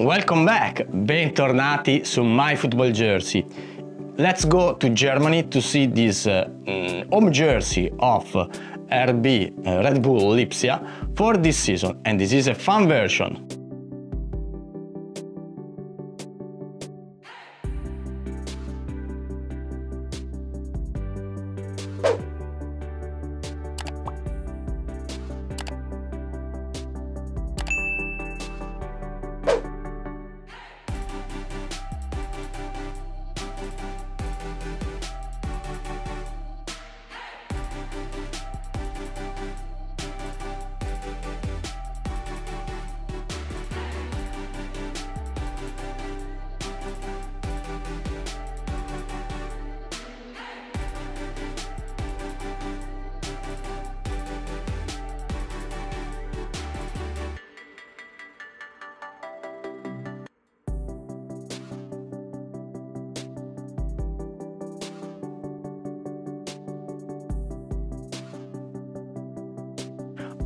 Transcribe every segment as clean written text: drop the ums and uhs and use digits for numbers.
Welcome back, bentornati su My Football Jersey. Let's go to Germany to see this home jersey of RB Red Bull Lipsia for this season, and this is a fan version.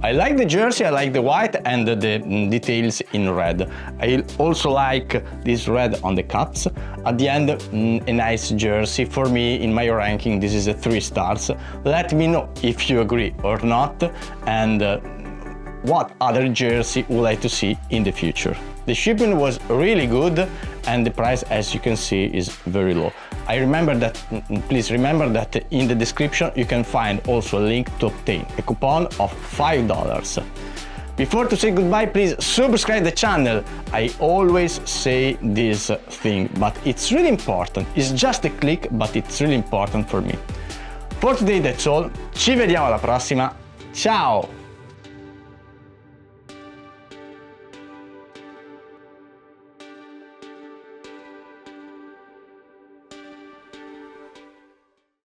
I like the jersey, I like the white and the details in red. I also like this red on the cups. At the end, a nice jersey. For me, in my ranking, this is a 3 stars. Let me know if you agree or not, and what other jersey would like to see in the future. The shipping was really good, and the price, as you can see, is very low. Please remember that in the description you can find also a link to obtain a coupon of $5. Before to say goodbye, please subscribe the channel. I always say this thing, but it's really important. It's just a click, but it's really important for me. For today that's all. Ci vediamo alla prossima. Ciao!